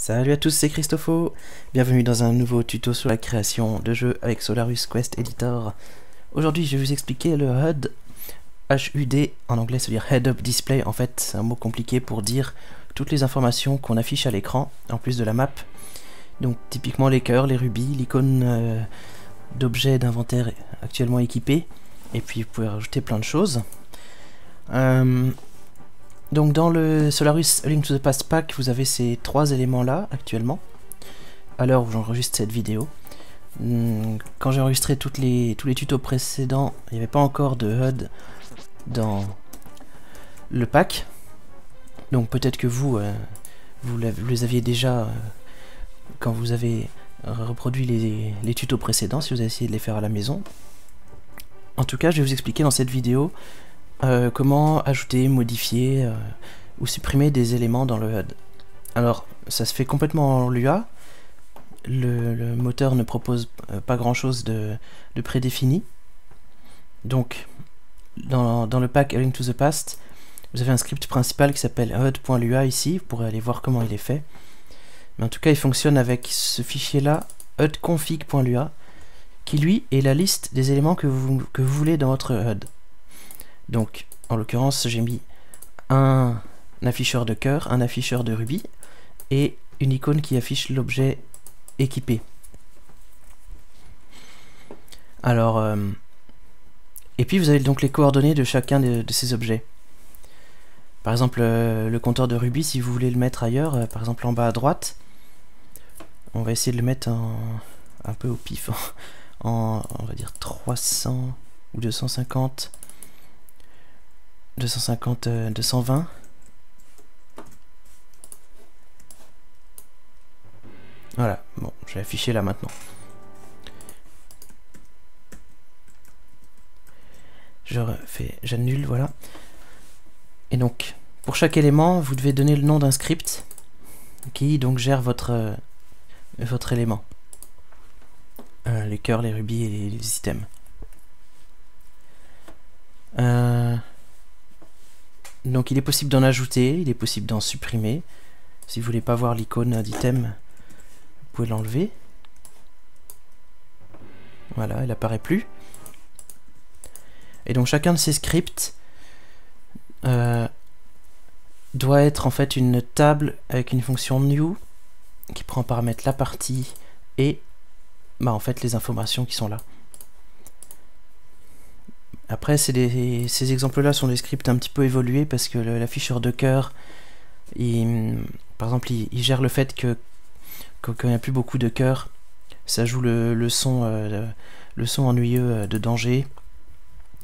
Salut à tous, c'est Christopho. Bienvenue dans un nouveau tuto sur la création de jeux avec Solarus Quest Editor. Aujourd'hui, je vais vous expliquer le HUD. HUD en anglais, ça veut dire Head Up Display. En fait, c'est un mot compliqué pour dire toutes les informations qu'on affiche à l'écran, en plus de la map. Donc, typiquement les cœurs, les rubis, l'icône d'objets d'inventaire actuellement équipés. Et puis, vous pouvez rajouter plein de choses. Donc dans le Solarus A Link to the Past Pack, vous avez ces trois éléments là actuellement, à l'heure où j'enregistre cette vidéo. Quand j'ai enregistré tous les tutos précédents, il n'y avait pas encore de HUD dans le pack. Donc peut-être que vous les aviez déjà quand vous avez reproduit les tutos précédents, si vous avez essayé de les faire à la maison. En tout cas, je vais vous expliquer dans cette vidéo comment ajouter, modifier ou supprimer des éléments dans le HUD. Alors ça se fait complètement en Lua, le moteur ne propose pas grand chose de prédéfini. Donc dans le pack A Link to the Past, vous avez un script principal qui s'appelle HUD.lua ici, vous pourrez aller voir comment il est fait. Mais en tout cas il fonctionne avec ce fichier là, HUDConfig.lua, qui lui est la liste des éléments que vous voulez dans votre HUD. Donc, en l'occurrence, j'ai mis un afficheur de cœur, un afficheur de rubis et une icône qui affiche l'objet équipé. Alors, et puis vous avez donc les coordonnées de chacun de ces objets. Par exemple, le compteur de rubis, si vous voulez le mettre ailleurs, par exemple en bas à droite, on va essayer de le mettre un peu au pif, on va dire 300 ou 250. 250, 220. Voilà, bon, je vais afficher là maintenant. Je refais, j'annule, voilà. Et donc, pour chaque élément, vous devez donner le nom d'un script qui donc gère votre élément. Les cœurs, les rubis et les items. Donc il est possible d'en ajouter, il est possible d'en supprimer. Si vous voulez pas voir l'icône d'item, vous pouvez l'enlever. Voilà, elle n'apparaît plus. Et donc chacun de ces scripts doit être en fait une table avec une fonction new qui prend en paramètre la partie et en fait les informations qui sont là. Après, ces exemples-là sont des scripts un petit peu évolués parce que l'afficheur de cœur, par exemple, il gère le fait que quand il n'y a plus beaucoup de cœur, ça joue le son ennuyeux de danger,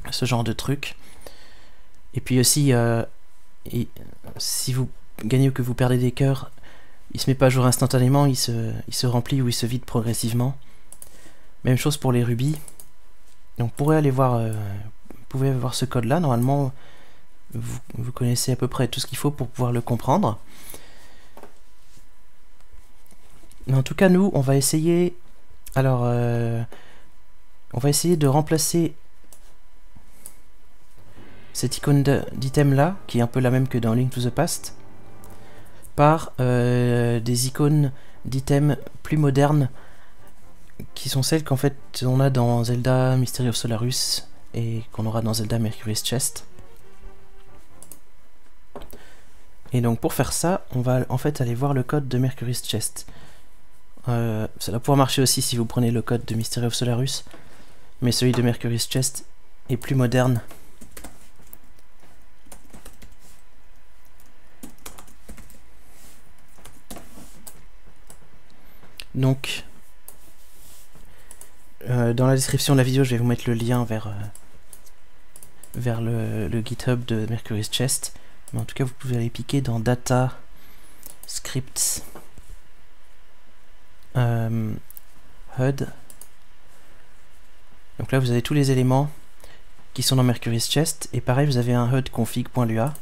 ce genre de truc. Et puis aussi, si vous gagnez ou que vous perdez des cœurs, il ne se met pas à jour instantanément, il se remplit ou il se vide progressivement. Même chose pour les rubis. Donc vous pouvez aller voir ce code là, normalement vous connaissez à peu près tout ce qu'il faut pour pouvoir le comprendre. Mais en tout cas nous on va essayer, alors on va essayer de remplacer cette icône d'item là, qui est un peu la même que dans Link to the Past, par des icônes d'items plus modernes, qui sont celles qu'en fait on a dans Zelda Mystery of Solarus et qu'on aura dans Zelda Mercuris' Chest. Et donc pour faire ça, on va en fait aller voir le code de Mercuris' Chest. Ça va pouvoir marcher aussi si vous prenez le code de Mystery of Solarus, mais celui de Mercuris' Chest est plus moderne. Donc dans la description de la vidéo, je vais vous mettre le lien vers le GitHub de Mercuris' Chest. Mais en tout cas, vous pouvez aller piquer dans Data, Scripts, HUD. Donc là, vous avez tous les éléments qui sont dans Mercuris' Chest. Et pareil, vous avez un HUDConfig.lua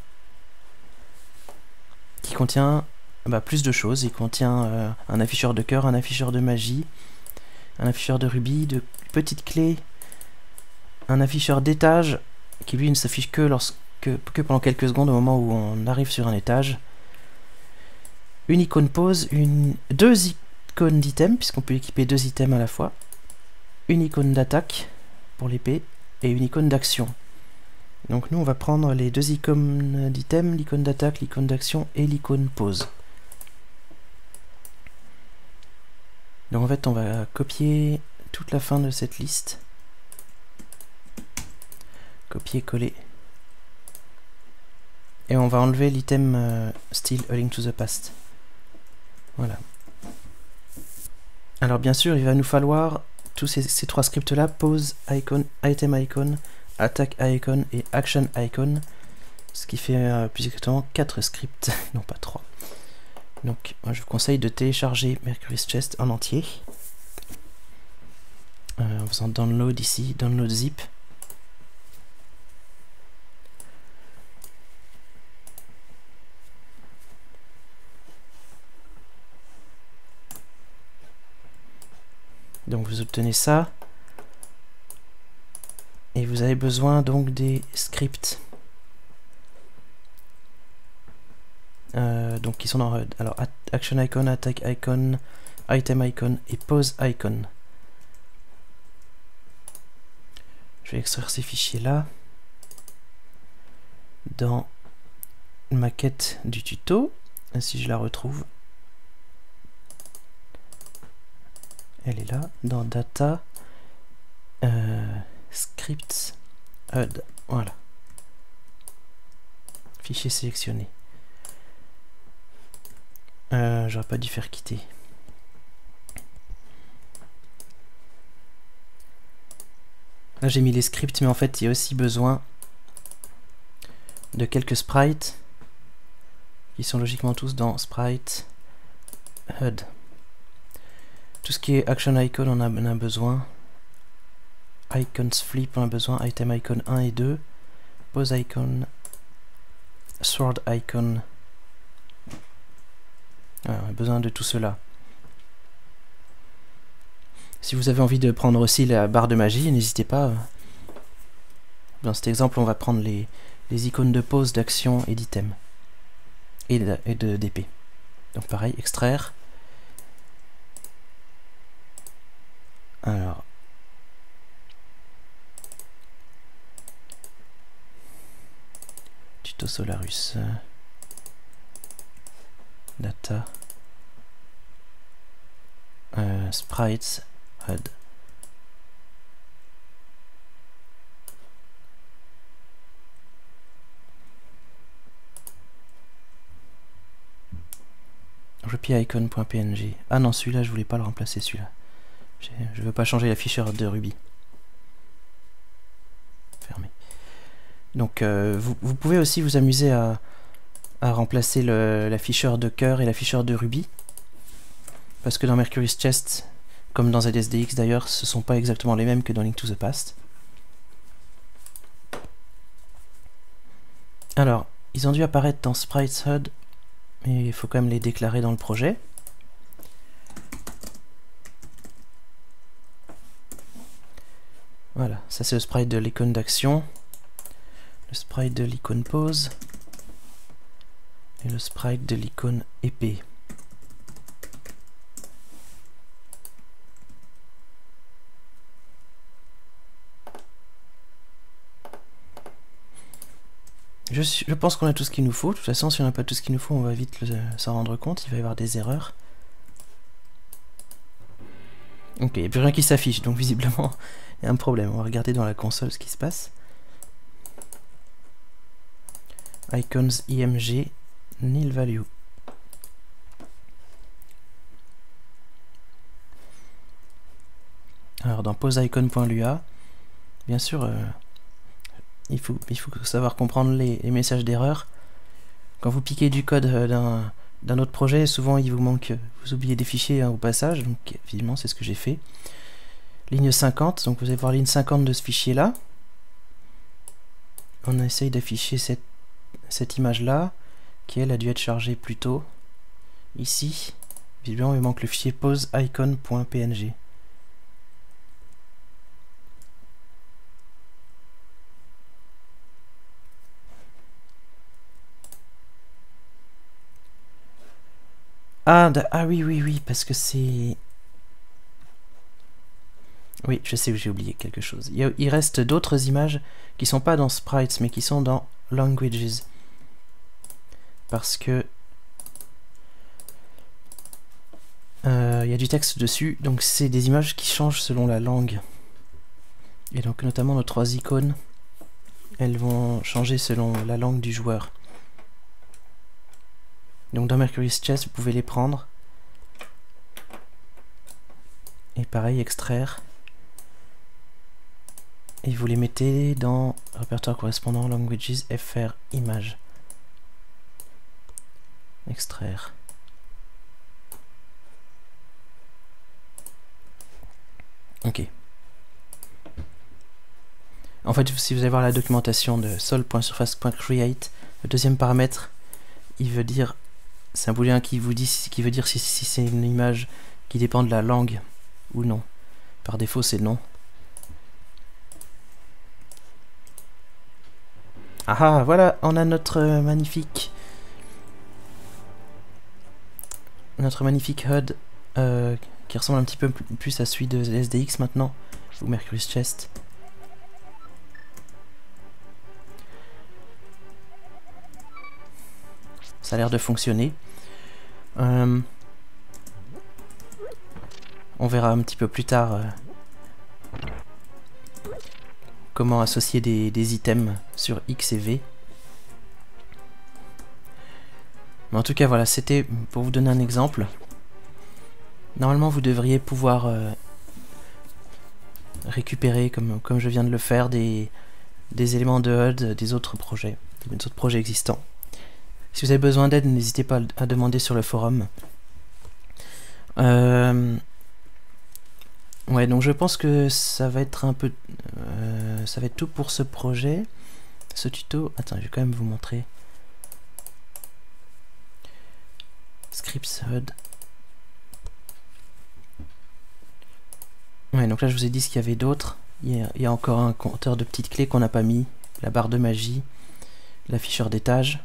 qui contient plus de choses. Il contient un afficheur de cœur, un afficheur de magie, un afficheur de rubis, de petites clés, un afficheur d'étage qui lui ne s'affiche que pendant quelques secondes au moment où on arrive sur un étage, une icône pause, deux icônes d'items, puisqu'on peut équiper deux items à la fois, une icône d'attaque pour l'épée et une icône d'action. Donc nous on va prendre les deux icônes d'items, l'icône d'attaque, l'icône d'action et l'icône pause. Donc en fait on va copier toute la fin de cette liste, copier-coller, et on va enlever l'item style A Link to the Past. Voilà. Alors bien sûr il va nous falloir tous ces trois scripts là, pause icon, item icon, attaque icon et action icon, ce qui fait plus exactement 4 scripts, non pas 3. Donc moi, je vous conseille de télécharger Mercuris' Chest en entier en faisant download ici, download zip. Donc vous obtenez ça et vous avez besoin donc des scripts donc qui sont dans HUD. Alors action icon, attack icon, item icon et pause icon. Je vais extraire ces fichiers là dans ma quête du tuto, si je la retrouve. Elle est là, dans data, scripts, HUD, voilà. Fichier sélectionné. J'aurais pas dû faire quitter. Là j'ai mis les scripts, mais en fait il y a aussi besoin de quelques sprites, qui sont logiquement tous dans sprite, HUD. Tout ce qui est action icon, on a besoin. Icons flip, on a besoin. Item icon 1 et 2. Pose icon. Sword icon. Voilà, on a besoin de tout cela. Si vous avez envie de prendre aussi la barre de magie, n'hésitez pas. Dans cet exemple, on va prendre les icônes de pose, d'action et d'item. Et de d'épée. Donc pareil, extraire. Alors, tuto Solarus, data, sprites, HUD. Repli icon.png. Ah non, celui-là, je voulais pas le remplacer, celui-là. Je ne veux pas changer l'afficheur de Ruby. Fermé. Donc vous pouvez aussi vous amuser à remplacer l'afficheur de cœur et l'afficheur de Ruby. Parce que dans Mercuris' Chest, comme dans ZSDX d'ailleurs, ce ne sont pas exactement les mêmes que dans Link to the Past. Alors, ils ont dû apparaître dans Sprites HUD, mais il faut quand même les déclarer dans le projet. Voilà, ça c'est le sprite de l'icône d'action, le sprite de l'icône pause et le sprite de l'icône épée. Je pense qu'on a tout ce qu'il nous faut. De toute façon, si on n'a pas tout ce qu'il nous faut, on va vite s'en rendre compte, il va y avoir des erreurs. Ok, il n'y a plus rien qui s'affiche, donc visiblement il y a un problème. On va regarder dans la console ce qui se passe. Icons IMG nil value. Alors dans poseicon.lua, bien sûr, il faut savoir comprendre les messages d'erreur. Quand vous piquez du code d'un autre projet, souvent il vous manque, vous oubliez des fichiers hein, au passage, donc évidemment c'est ce que j'ai fait. Ligne 50, donc vous allez voir ligne 50 de ce fichier là. On essaye d'afficher cette image là, qui elle a dû être chargée plus tôt. Ici, évidemment il manque le fichier poseicon.png. Ah, ah oui, oui, oui, parce que c'est... Oui, je sais que j'ai oublié quelque chose. Il reste d'autres images qui sont pas dans Sprites, mais qui sont dans Languages. Parce que... il y a du texte dessus, donc c'est des images qui changent selon la langue. Et donc notamment nos trois icônes, elles vont changer selon la langue du joueur. Donc dans Mercuris' Chest, vous pouvez les prendre. Et pareil, extraire. Et vous les mettez dans répertoire correspondant Languages, FR, Images. Extraire. Ok. En fait, si vous allez voir la documentation de sol.surface.create, le deuxième paramètre, il veut dire, c'est un booléen qui veut dire si c'est une image qui dépend de la langue ou non. Par défaut, c'est non. Ah, voilà, on a notre magnifique HUD qui ressemble un petit peu plus à celui de ZSDX maintenant, ou Mercuris' Chest. Ça a l'air de fonctionner. On verra un petit peu plus tard comment associer des items sur X et V. Mais en tout cas, voilà, c'était pour vous donner un exemple. Normalement, vous devriez pouvoir récupérer, comme je viens de le faire, des éléments de HUD des autres projets existants. Si vous avez besoin d'aide, n'hésitez pas à demander sur le forum. Ouais, donc je pense que ça va être un peu... ça va être tout pour ce projet. Ce tuto... Attends, je vais quand même vous montrer. Scripts HUD. Ouais, donc là je vous ai dit ce qu'il y avait d'autre. Il y a encore un compteur de petites clés qu'on n'a pas mis. La barre de magie. L'afficheur d'étage.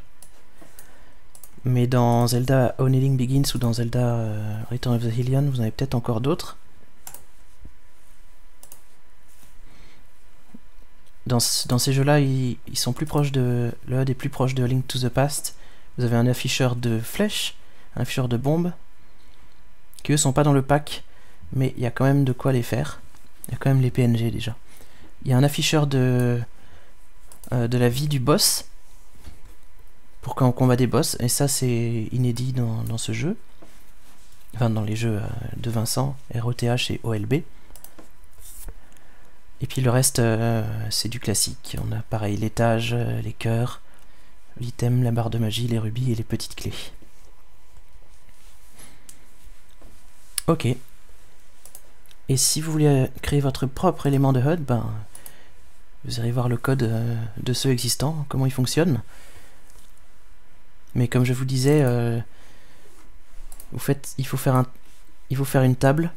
Mais dans Zelda Oni Link Begins ou dans Zelda Return of the Hylian, vous en avez peut-être encore d'autres. Dans ces jeux-là, ils sont plus proches de... Le HUD est plus proche de A Link to the Past. Vous avez un afficheur de flèches, un afficheur de bombes, qui eux sont pas dans le pack, mais il y a quand même de quoi les faire. Il y a quand même les PNG déjà. Il y a un afficheur de la vie du boss, pour quand on combat des boss, et ça c'est inédit dans ce jeu, enfin dans les jeux de Vincent, ROTH et OLB. Et puis le reste c'est du classique, on a pareil l'étage, les cœurs, l'item, la barre de magie, les rubis et les petites clés. Ok, et si vous voulez créer votre propre élément de HUD, ben, vous irez voir le code de ceux existants, comment ils fonctionnent. Mais comme je vous disais, il faut faire une table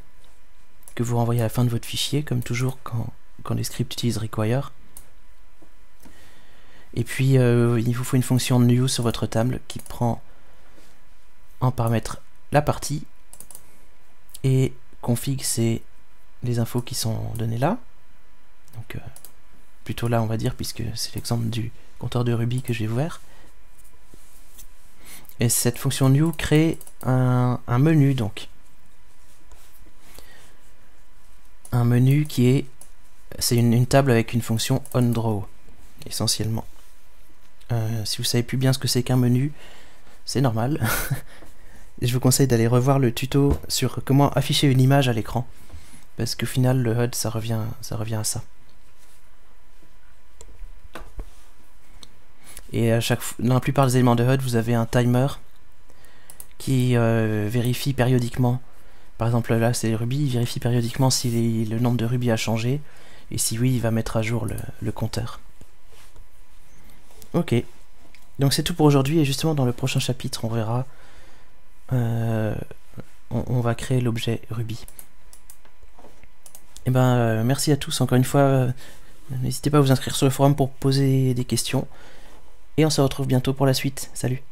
que vous renvoyez à la fin de votre fichier, comme toujours quand les scripts utilisent require. Et puis il vous faut une fonction new sur votre table qui prend en paramètre la partie, et config c'est les infos qui sont données là. Donc plutôt là on va dire, puisque c'est l'exemple du compteur de rubis que j'ai ouvert. Et cette fonction new crée un menu, donc un menu qui est une table avec une fonction onDraw essentiellement. Si vous savez plus bien ce que c'est qu'un menu, c'est normal. Je vous conseille d'aller revoir le tuto sur comment afficher une image à l'écran, parce qu'au final le HUD ça revient à ça. Et à chaque fois, dans la plupart des éléments de HUD, vous avez un timer qui vérifie périodiquement. Par exemple, là, c'est les rubis, il vérifie périodiquement si le nombre de rubis a changé. Et si oui, il va mettre à jour le compteur. Ok. Donc c'est tout pour aujourd'hui. Et justement, dans le prochain chapitre, on verra... on va créer l'objet rubis. Et ben, merci à tous encore une fois. N'hésitez pas à vous inscrire sur le forum pour poser des questions. Et on se retrouve bientôt pour la suite. Salut!